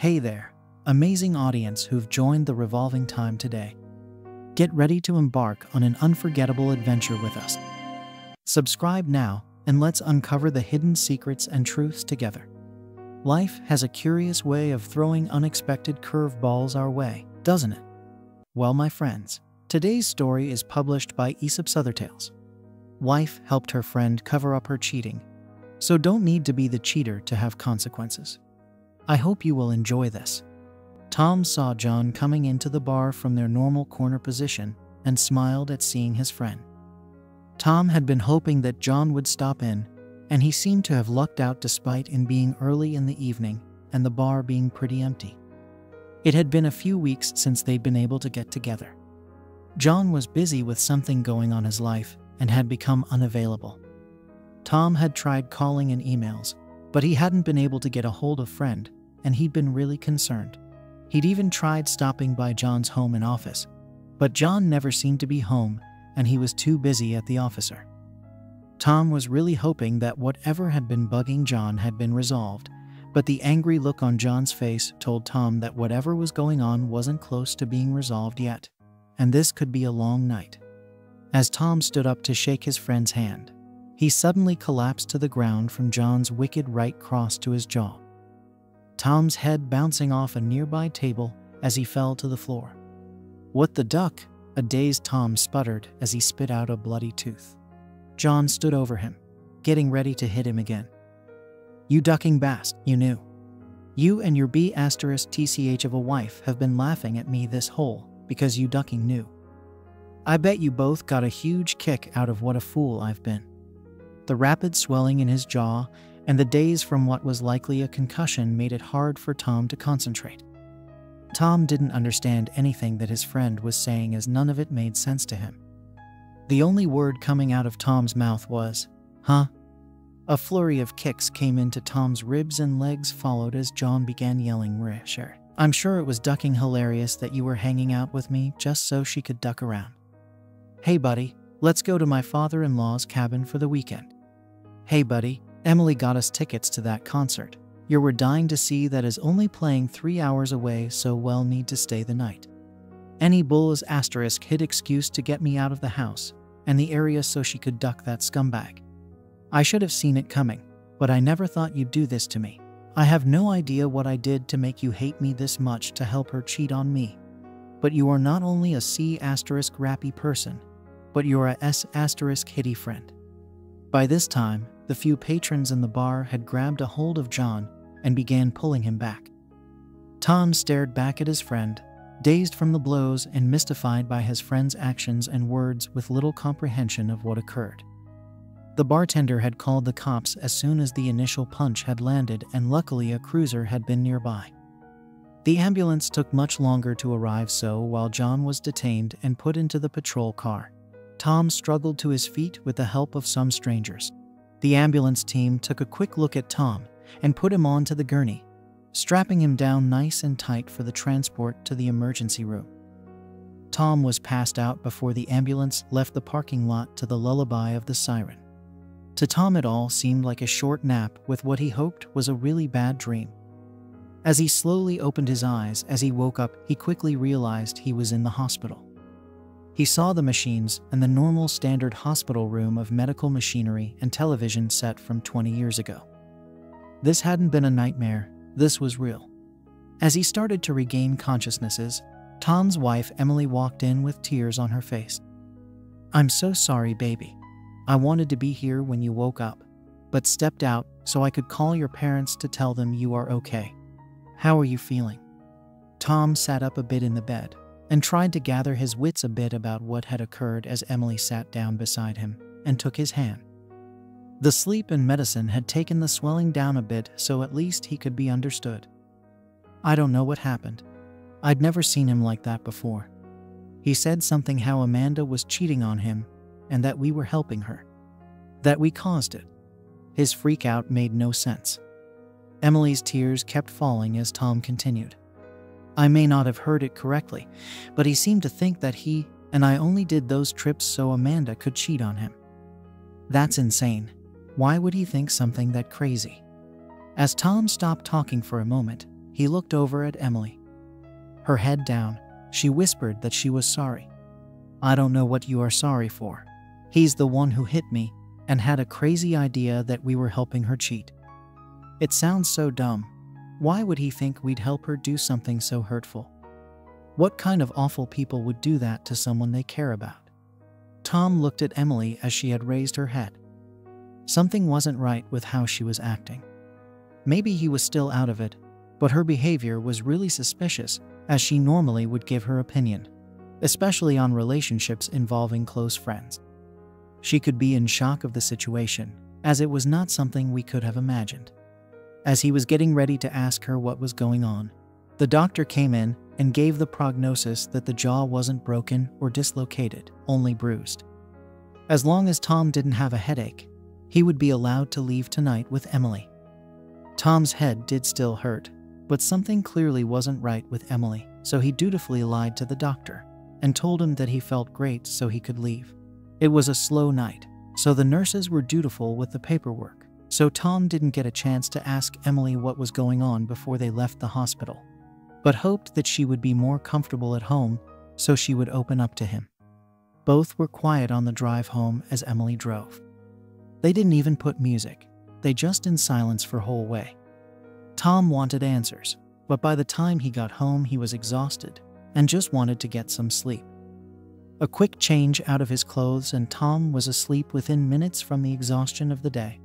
Hey there, amazing audience who've joined the Revolving Time today. Get ready to embark on an unforgettable adventure with us. Subscribe now and let's uncover the hidden secrets and truths together. Life has a curious way of throwing unexpected curveballs our way, doesn't it? Well, my friends, today's story is published by Aesop's Other Tales. Wife helped her friend cover up her cheating, so don't need to be the cheater to have consequences. I hope you will enjoy this. Tom saw John coming into the bar from their normal corner position and smiled at seeing his friend. Tom had been hoping that John would stop in, and he seemed to have lucked out despite it being early in the evening and the bar being pretty empty. It had been a few weeks since they'd been able to get together. John was busy with something going on in his life and had become unavailable. Tom had tried calling and emails, but he hadn't been able to get a hold of a friend, and he'd been really concerned. He'd even tried stopping by John's home and office, but John never seemed to be home, and he was too busy at the office. Tom was really hoping that whatever had been bugging John had been resolved, but the angry look on John's face told Tom that whatever was going on wasn't close to being resolved yet, and this could be a long night. As Tom stood up to shake his friend's hand, he suddenly collapsed to the ground from John's wicked right cross to his jaw, Tom's head bouncing off a nearby table as he fell to the floor. "What the duck?" a dazed Tom sputtered as he spit out a bloody tooth. John stood over him, getting ready to hit him again. "You ducking bast, you knew. You and your b*tch of a wife have been laughing at me this whole, because you ducking knew. I bet you both got a huge kick out of what a fool I've been." The rapid swelling in his jaw and the daze from what was likely a concussion made it hard for Tom to concentrate. Tom didn't understand anything that his friend was saying as none of it made sense to him. The only word coming out of Tom's mouth was, "Huh?" A flurry of kicks came into Tom's ribs and legs followed as John began yelling, "Richard, I'm sure it was ducking hilarious that you were hanging out with me just so she could duck around. Hey buddy, let's go to my father-in-law's cabin for the weekend. Hey buddy, Emily got us tickets to that concert. You were dying to see that is only playing 3 hours away, so we'll need to stay the night. Any bull's asterisk hid excuse to get me out of the house and the area so she could duck that scumbag. I should have seen it coming, but I never thought you'd do this to me. I have no idea what I did to make you hate me this much to help her cheat on me. But you are not only a c** rappy person, but you are a s** hitty friend." By this time, the few patrons in the bar had grabbed a hold of John and began pulling him back. Tom stared back at his friend, dazed from the blows and mystified by his friend's actions and words with little comprehension of what occurred. The bartender had called the cops as soon as the initial punch had landed, and luckily a cruiser had been nearby. The ambulance took much longer to arrive, so while John was detained and put into the patrol car, Tom struggled to his feet with the help of some strangers. The ambulance team took a quick look at Tom and put him onto the gurney, strapping him down nice and tight for the transport to the emergency room. Tom was passed out before the ambulance left the parking lot to the lullaby of the siren. To Tom, it all seemed like a short nap with what he hoped was a really bad dream. As he slowly opened his eyes as he woke up, he quickly realized he was in the hospital. He saw the machines and the normal standard hospital room of medical machinery and television set from 20 years ago. This hadn't been a nightmare, this was real. As he started to regain consciousness, Tom's wife Emily walked in with tears on her face. "I'm so sorry, baby. I wanted to be here when you woke up, but stepped out so I could call your parents to tell them you are okay. How are you feeling?" Tom sat up a bit in the bed and tried to gather his wits a bit about what had occurred as Emily sat down beside him and took his hand. The sleep and medicine had taken the swelling down a bit, so at least he could be understood. "I don't know what happened. I'd never seen him like that before. He said something how Amanda was cheating on him and that we were helping her. That we caused it. His freak out made no sense." Emily's tears kept falling as Tom continued. "I may not have heard it correctly, but he seemed to think that he and I only did those trips so Amanda could cheat on him." "That's insane. Why would he think something that crazy?" As Tom stopped talking for a moment, He looked over at Emily. Her head down, she whispered that she was sorry. "I don't know what you are sorry for. He's the one who hit me and had a crazy idea that we were helping her cheat. It sounds so dumb. Why would he think we'd help her do something so hurtful? What kind of awful people would do that to someone they care about?" Tom looked at Emily as she had raised her head. Something wasn't right with how she was acting. Maybe he was still out of it, but her behavior was really suspicious, as she normally would give her opinion, especially on relationships involving close friends. She could be in shock of the situation, as it was not something we could have imagined. As he was getting ready to ask her what was going on, the doctor came in and gave the prognosis that the jaw wasn't broken or dislocated, only bruised. As long as Tom didn't have a headache, he would be allowed to leave tonight with Emily. Tom's head did still hurt, but something clearly wasn't right with Emily, so he dutifully lied to the doctor and told him that he felt great so he could leave. It was a slow night, so the nurses were dutiful with the paperwork, so Tom didn't get a chance to ask Emily what was going on before they left the hospital, but hoped that she would be more comfortable at home so she would open up to him. Both were quiet on the drive home as Emily drove. They didn't even put music, they just in silence for whole way. Tom wanted answers, but by the time he got home he was exhausted and just wanted to get some sleep. A quick change out of his clothes and Tom was asleep within minutes from the exhaustion of the day.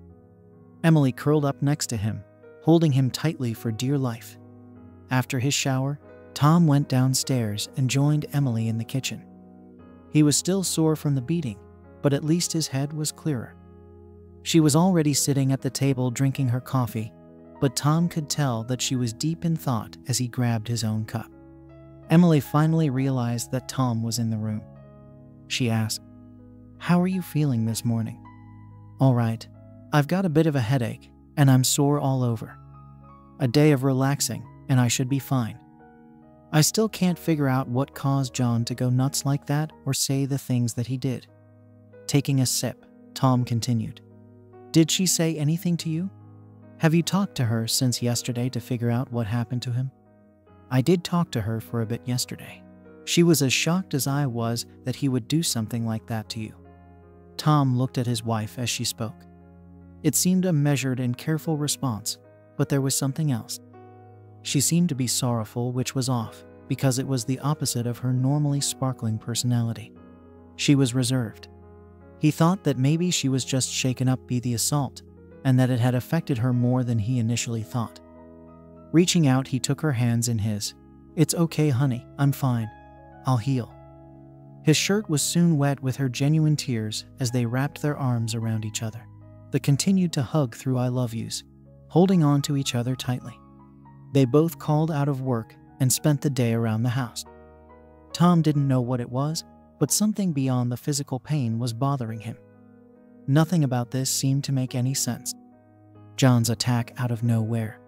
Emily curled up next to him, holding him tightly for dear life. After his shower, Tom went downstairs and joined Emily in the kitchen. He was still sore from the beating, but at least his head was clearer. She was already sitting at the table drinking her coffee, but Tom could tell that she was deep in thought as he grabbed his own cup. Emily finally realized that Tom was in the room. She asked, "How are you feeling this morning?" "All right. I've got a bit of a headache, and I'm sore all over. A day of relaxing, and I should be fine. I still can't figure out what caused John to go nuts like that or say the things that he did." Taking a sip, Tom continued, "Did she say anything to you? Have you talked to her since yesterday to figure out what happened to him?" "I did talk to her for a bit yesterday. She was as shocked as I was that he would do something like that to you." Tom looked at his wife as she spoke. It seemed a measured and careful response, but there was something else. She seemed to be sorrowful, which was off, because it was the opposite of her normally sparkling personality. She was reserved. He thought that maybe she was just shaken up by the assault, and that it had affected her more than he initially thought. Reaching out, he took her hands in his. "It's okay, honey, I'm fine. I'll heal." His shirt was soon wet with her genuine tears as they wrapped their arms around each other. They continued to hug through I love yous, holding on to each other tightly. They both called out of work and spent the day around the house. Tom didn't know what it was, but something beyond the physical pain was bothering him. Nothing about this seemed to make any sense. John's attack out of nowhere,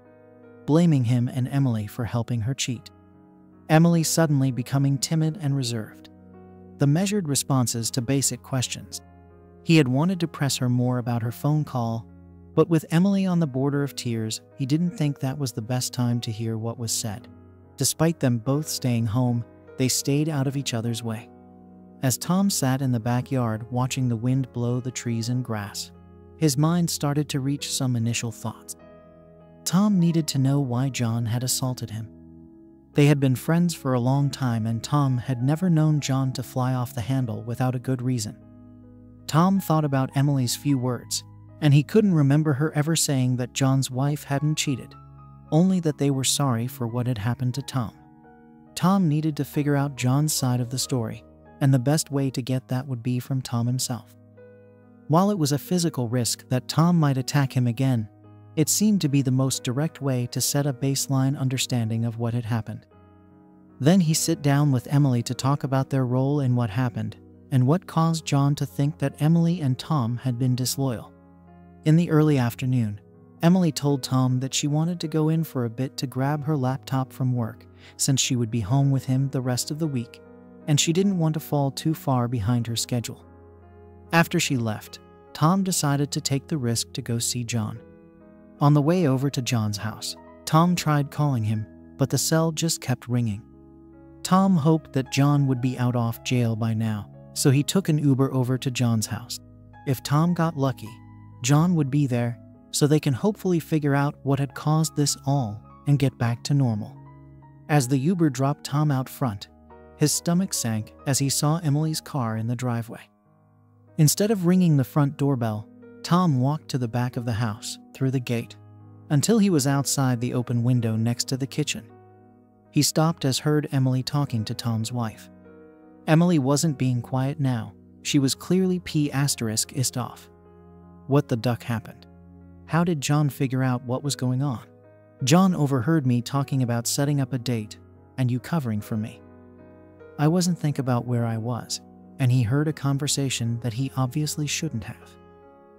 blaming him and Emily for helping her cheat. Emily suddenly becoming timid and reserved. The measured responses to basic questions. He had wanted to press her more about her phone call, but with Emily on the border of tears, he didn't think that was the best time to hear what was said. Despite them both staying home, they stayed out of each other's way. As Tom sat in the backyard watching the wind blow the trees and grass, his mind started to reach some initial thoughts. Tom needed to know why John had assaulted him. They had been friends for a long time, and Tom had never known John to fly off the handle without a good reason. Tom thought about Emily's few words, and he couldn't remember her ever saying that John's wife hadn't cheated, only that they were sorry for what had happened to Tom. Tom needed to figure out John's side of the story, and the best way to get that would be from Tom himself. While it was a physical risk that Tom might attack him again, it seemed to be the most direct way to set a baseline understanding of what had happened. Then he sat down with Emily to talk about their role in what happened and what caused John to think that Emily and Tom had been disloyal. In the early afternoon, Emily told Tom that she wanted to go in for a bit to grab her laptop from work since she would be home with him the rest of the week, and she didn't want to fall too far behind her schedule. After she left, Tom decided to take the risk to go see John. On the way over to John's house, Tom tried calling him, but the cell just kept ringing. Tom hoped that John would be out of jail by now, so he took an Uber over to John's house. If Tom got lucky, John would be there, so they can hopefully figure out what had caused this all and get back to normal. As the Uber dropped Tom out front, his stomach sank as he saw Emily's car in the driveway. Instead of ringing the front doorbell, Tom walked to the back of the house, through the gate, until he was outside the open window next to the kitchen. He stopped as heard Emily talking to Tom's wife. Emily wasn't being quiet now. She was clearly pissed off. What the duck happened? How did John figure out what was going on? John overheard me talking about setting up a date and you covering for me. I wasn't thinking about where I was, and he heard a conversation that he obviously shouldn't have.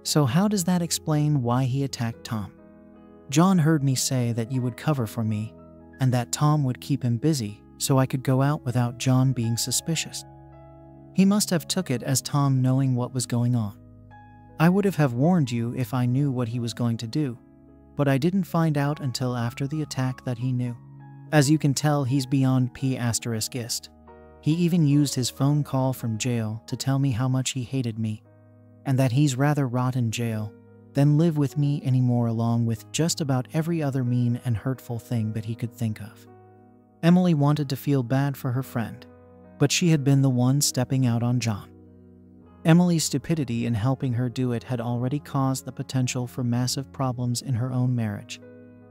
So how does that explain why he attacked Tom? John heard me say that you would cover for me and that Tom would keep him busy so I could go out without John being suspicious. He must have took it as Tom knowing what was going on. I would have warned you if I knew what he was going to do, but I didn't find out until after the attack that he knew. As you can tell, he's beyond pissed. He even used his phone call from jail to tell me how much he hated me, and that he's rather rot in jail than live with me anymore, along with just about every other mean and hurtful thing that he could think of. Emily wanted to feel bad for her friend, but she had been the one stepping out on John. Emily's stupidity in helping her do it had already caused the potential for massive problems in her own marriage,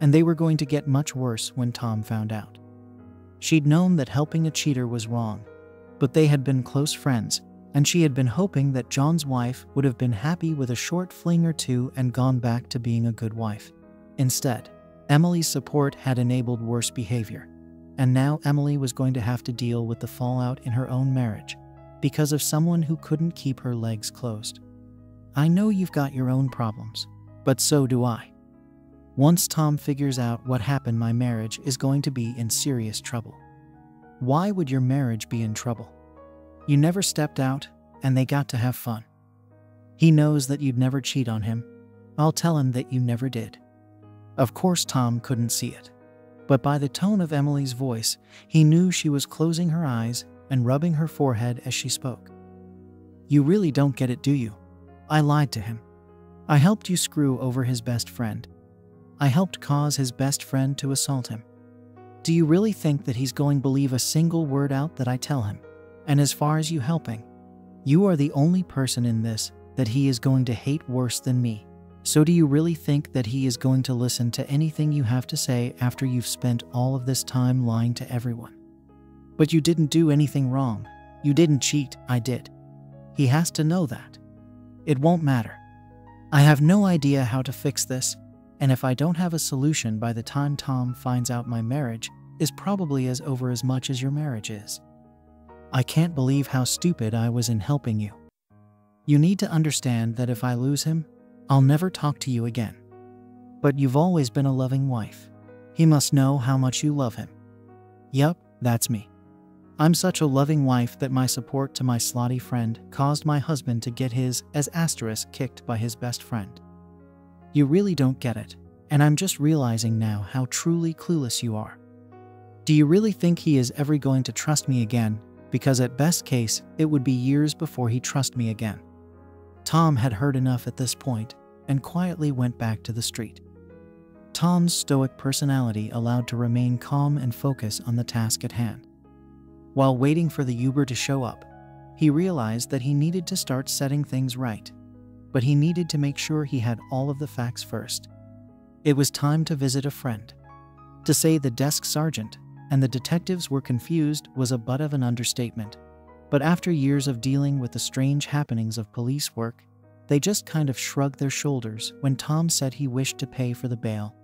and they were going to get much worse when Tom found out. She'd known that helping a cheater was wrong, but they had been close friends, and she had been hoping that John's wife would have been happy with a short fling or two and gone back to being a good wife. Instead, Emily's support had enabled worse behavior, and now Emily was going to have to deal with the fallout in her own marriage because of someone who couldn't keep her legs closed. I know you've got your own problems, but so do I. Once Tom figures out what happened, my marriage is going to be in serious trouble. Why would your marriage be in trouble? You never stepped out, and they got to have fun. He knows that you'd never cheat on him. I'll tell him that you never did. Of course, Tom couldn't see it, but by the tone of Emily's voice, he knew she was closing her eyes and rubbing her forehead as she spoke. You really don't get it, do you? I lied to him. I helped you screw over his best friend. I helped cause his best friend to assault him. Do you really think that he's going to believe a single word out that I tell him? And as far as you helping, you are the only person in this that he is going to hate worse than me. So do you really think that he is going to listen to anything you have to say after you've spent all of this time lying to everyone? But you didn't do anything wrong. You didn't cheat. I did. He has to know that. It won't matter. I have no idea how to fix this, and if I don't have a solution by the time Tom finds out, my marriage is probably as over as much as your marriage is. I can't believe how stupid I was in helping you. You need to understand that if I lose him, I'll never talk to you again. But you've always been a loving wife. He must know how much you love him. Yup, that's me. I'm such a loving wife that my support to my slutty friend caused my husband to get his ass kicked by his best friend. You really don't get it, and I'm just realizing now how truly clueless you are. Do you really think he is ever going to trust me again? Because at best case, it would be years before he trusts me again. Tom had heard enough at this point and quietly went back to the street. Tom's stoic personality allowed to remain calm and focus on the task at hand. While waiting for the Uber to show up, he realized that he needed to start setting things right, but he needed to make sure he had all of the facts first. It was time to visit a friend. To say the desk sergeant and the detectives were confused was a bit of an understatement, but after years of dealing with the strange happenings of police work, they just kind of shrugged their shoulders when Tom said he wished to pay for the bail.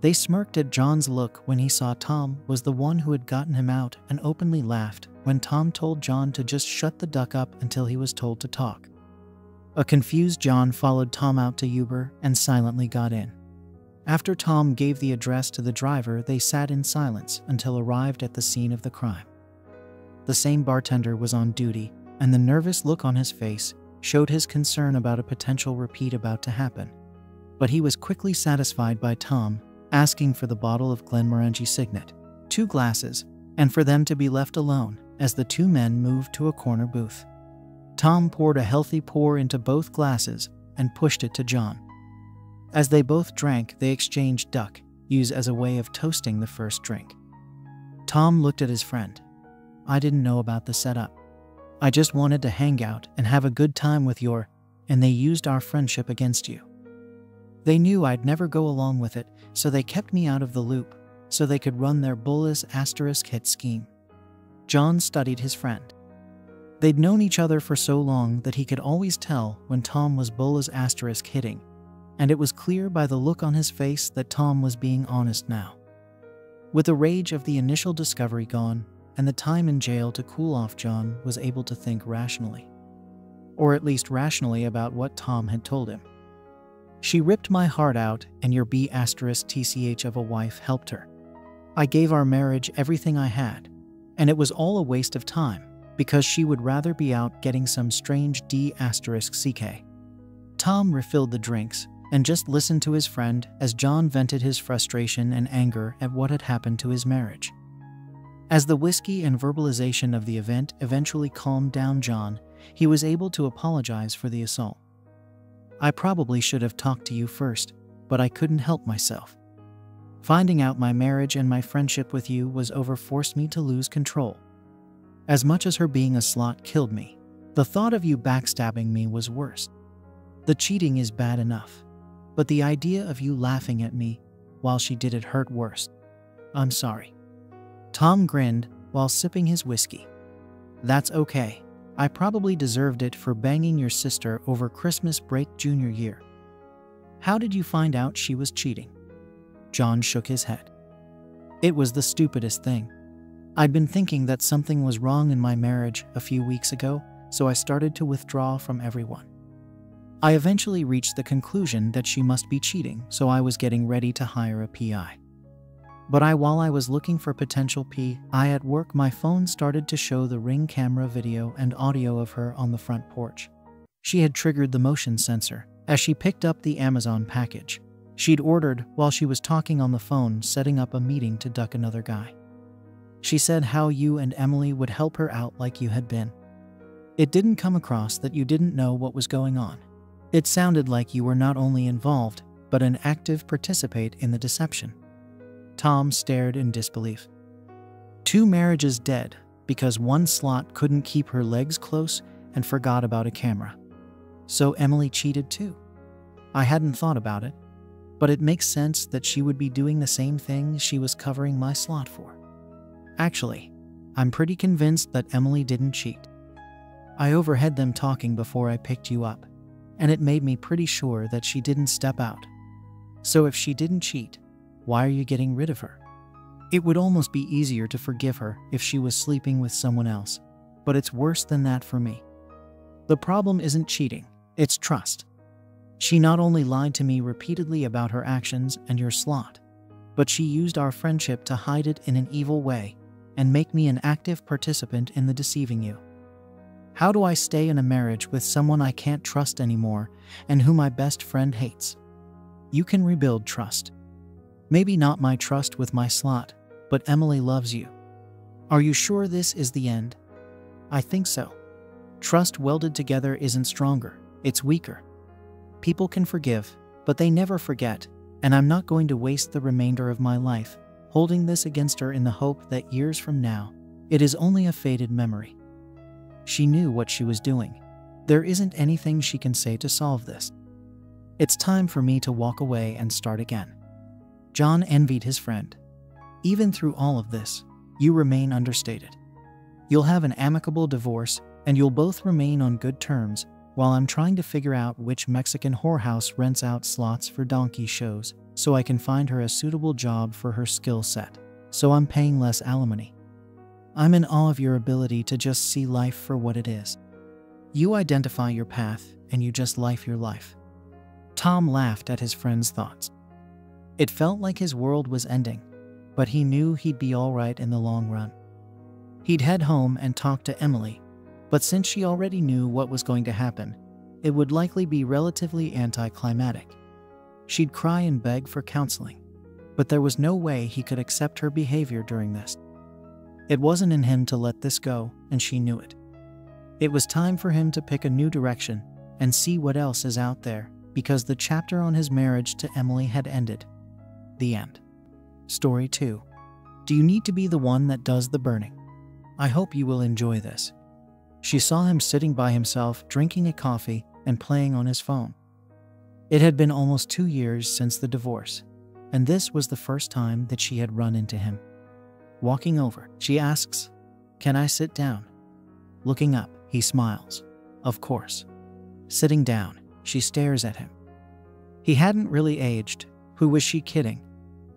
They smirked at John's look when he saw Tom was the one who had gotten him out, and openly laughed when Tom told John to just shut the duck up until he was told to talk. A confused John followed Tom out to Uber and silently got in. After Tom gave the address to the driver, they sat in silence until arrived at the scene of the crime. The same bartender was on duty, and the nervous look on his face showed his concern about a potential repeat about to happen. But he was quickly satisfied by Tom asking for the bottle of Glenmorangie Signet, 2 glasses, and for them to be left alone, as the 2 men moved to a corner booth. Tom poured a healthy pour into both glasses and pushed it to John. As they both drank, they exchanged duck, use as a way of toasting the first drink. Tom looked at his friend. I didn't know about the setup. I just wanted to hang out and have a good time with your, and they used our friendship against you. They knew I'd never go along with it, so they kept me out of the loop, so they could run their bullish asterisk hit scheme. John studied his friend. They'd known each other for so long that he could always tell when Tom was bullish asterisk hitting, and it was clear by the look on his face that Tom was being honest now. With the rage of the initial discovery gone, and the time in jail to cool off, John was able to think rationally. Or at least rationally about what Tom had told him. She ripped my heart out, and your B asterisk TCH of a wife helped her. I gave our marriage everything I had, and it was all a waste of time, because she would rather be out getting some strange D asterisk CK. Tom refilled the drinks, and just listened to his friend as John vented his frustration and anger at what had happened to his marriage. As the whiskey and verbalization of the event eventually calmed down John, he was able to apologize for the assault. I probably should have talked to you first, but I couldn't help myself. Finding out my marriage and my friendship with you was over forced me to lose control. As much as her being a slut killed me, the thought of you backstabbing me was worse. The cheating is bad enough, but the idea of you laughing at me while she did it hurt worse. I'm sorry. Tom grinned while sipping his whiskey. That's okay. I probably deserved it for banging your sister over Christmas break junior year. How did you find out she was cheating? John shook his head. It was the stupidest thing. I'd been thinking that something was wrong in my marriage a few weeks ago, so I started to withdraw from everyone. I eventually reached the conclusion that she must be cheating, so I was getting ready to hire a PI. But while I was looking for potential PI at work, my phone started to show the Ring camera video and audio of her on the front porch. She had triggered the motion sensor as she picked up the Amazon package she'd ordered while she was talking on the phone, setting up a meeting to duck another guy. She said how you and Emily would help her out like you had been. It didn't come across that you didn't know what was going on. It sounded like you were not only involved, but an active participant in the deception. Tom stared in disbelief. 2 marriages dead because one slut couldn't keep her legs close and forgot about a camera. So Emily cheated too. I hadn't thought about it, but it makes sense that she would be doing the same thing she was covering my slot for. Actually, I'm pretty convinced that Emily didn't cheat. I overheard them talking before I picked you up, and it made me pretty sure that she didn't step out. So if she didn't cheat, why are you getting rid of her? It would almost be easier to forgive her if she was sleeping with someone else, but it's worse than that for me. The problem isn't cheating, it's trust. She not only lied to me repeatedly about her actions and your slot, but she used our friendship to hide it in an evil way and make me an active participant in the deceiving you. How do I stay in a marriage with someone I can't trust anymore and who my best friend hates? You can rebuild trust. Maybe not my trust with my slot, but Emily loves you. Are you sure this is the end? I think so. Trust welded together isn't stronger, it's weaker. People can forgive, but they never forget, and I'm not going to waste the remainder of my life holding this against her in the hope that years from now, it is only a faded memory. She knew what she was doing. There isn't anything she can say to solve this. It's time for me to walk away and start again. John envied his friend. Even through all of this, you remain understated. You'll have an amicable divorce, and you'll both remain on good terms, while I'm trying to figure out which Mexican whorehouse rents out slots for donkey shows, so I can find her a suitable job for her skill set, so I'm paying less alimony. I'm in awe of your ability to just see life for what it is. You identify your path, and you just live your life. Tom laughed at his friend's thoughts. It felt like his world was ending, but he knew he'd be all right in the long run. He'd head home and talk to Emily, but since she already knew what was going to happen, it would likely be relatively anticlimactic. She'd cry and beg for counseling. but there was no way he could accept her behavior during this. It wasn't in him to let this go, and she knew it. It was time for him to pick a new direction and see what else is out there, because the chapter on his marriage to Emily had ended. The end. Story 2. Do you need to be the one that does the burning? I hope you will enjoy this. She saw him sitting by himself, drinking a coffee and playing on his phone. It had been almost 2 years since the divorce, and this was the first time that she had run into him. Walking over, she asks, "Can I sit down?" Looking up, he smiles. "Of course." Sitting down, she stares at him. He hadn't really aged. Who was she kidding?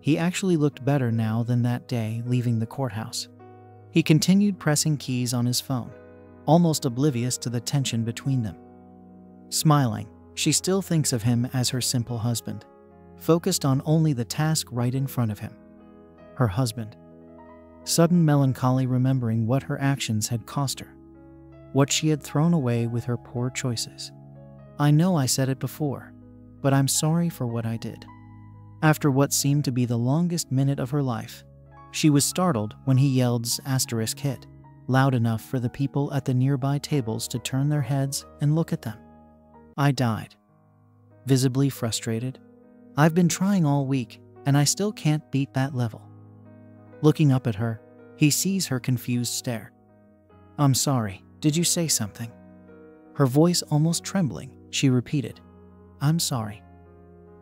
He actually looked better now than that day leaving the courthouse. He continued pressing keys on his phone, almost oblivious to the tension between them. Smiling, she still thinks of him as her simple husband, focused on only the task right in front of him. Her husband. Sudden melancholy, remembering what her actions had cost her, what she had thrown away with her poor choices. "I know I said it before, but I'm sorry for what I did." After what seemed to be the longest minute of her life, she was startled when he yelled "hit," loud enough for the people at the nearby tables to turn their heads and look at them. "I died." Visibly frustrated, "I've been trying all week, and I still can't beat that level." Looking up at her, he sees her confused stare. "I'm sorry, did you say something?" Her voice almost trembling, she repeated, "I'm sorry."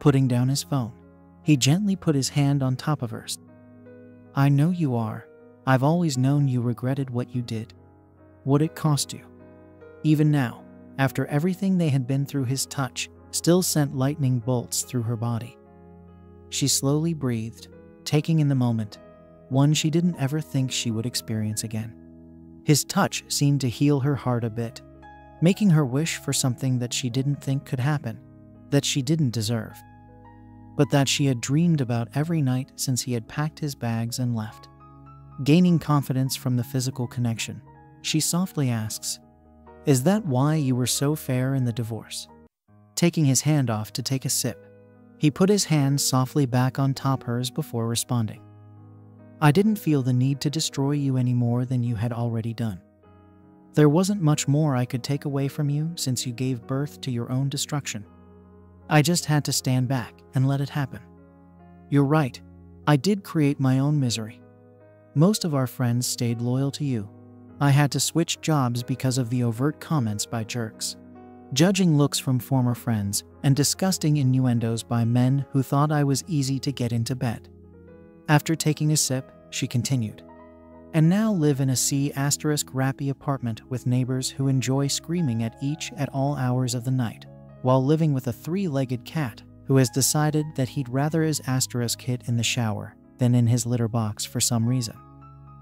Putting down his phone, he gently put his hand on top of hers. "I know you are. I've always known you regretted what you did, what it cost you." Even now, after everything they had been through, his touch still sent lightning bolts through her body. She slowly breathed, taking in the moment, one she didn't ever think she would experience again. His touch seemed to heal her heart a bit, making her wish for something that she didn't think could happen, that she didn't deserve, but that she had dreamed about every night since he had packed his bags and left. Gaining confidence from the physical connection, she softly asks, "Is that why you were so fair in the divorce?" Taking his hand off to take a sip, he put his hand softly back on top hers before responding, "I didn't feel the need to destroy you any more than you had already done. There wasn't much more I could take away from you since you gave birth to your own destruction. I just had to stand back and let it happen. You're right, I did create my own misery. Most of our friends stayed loyal to you. I had to switch jobs because of the overt comments by jerks, judging looks from former friends, and disgusting innuendos by men who thought I was easy to get into bed." After taking a sip, she continued, "And now live in a C*rappy apartment with neighbors who enjoy screaming at each at all hours of the night, while living with a three-legged cat who has decided that he'd rather his hit in the shower than in his litter box for some reason.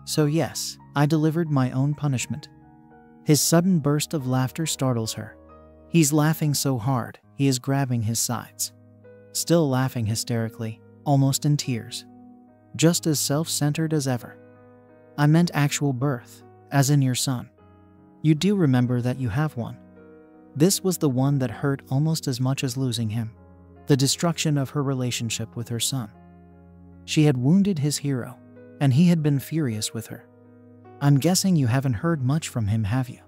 So yes, I delivered my own punishment." His sudden burst of laughter startles her. He's laughing so hard, he is grabbing his sides. Still laughing hysterically, almost in tears. Just as self-centered as ever. "I meant actual birth, as in your son. You do remember that you have one. This was the one that hurt almost as much as losing him, the destruction of her relationship with her son." She had wounded his hero, and he had been furious with her. "I'm guessing you haven't heard much from him, have you?"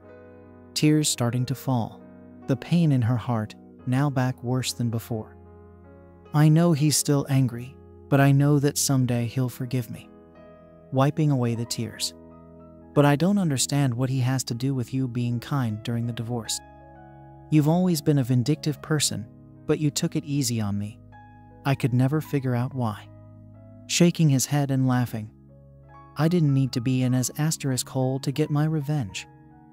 Tears starting to fall, the pain in her heart now back worse than before. "I know he's still angry, but I know that someday he'll forgive me." Wiping away the tears. "But I don't understand what he has to do with you being kind during the divorce. You've always been a vindictive person, but you took it easy on me. I could never figure out why." Shaking his head and laughing. "I didn't need to be in as hole to get my revenge.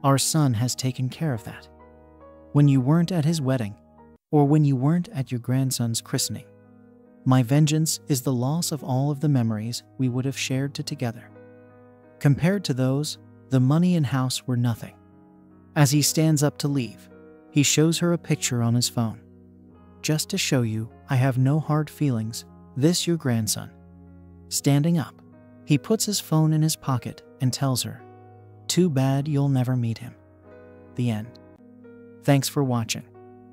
Our son has taken care of that. When you weren't at his wedding, or when you weren't at your grandson's christening, my vengeance is the loss of all of the memories we would have shared together. Compared to those, the money and house were nothing." As he stands up to leave, he shows her a picture on his phone. "Just to show you, I have no hard feelings, this your grandson." Standing up, he puts his phone in his pocket and tells her, "Too bad you'll never meet him." The end. Thanks for watching.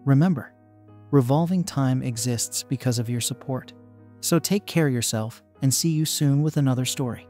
Remember, Revolving Time exists because of your support. So take care of yourself, and see you soon with another story.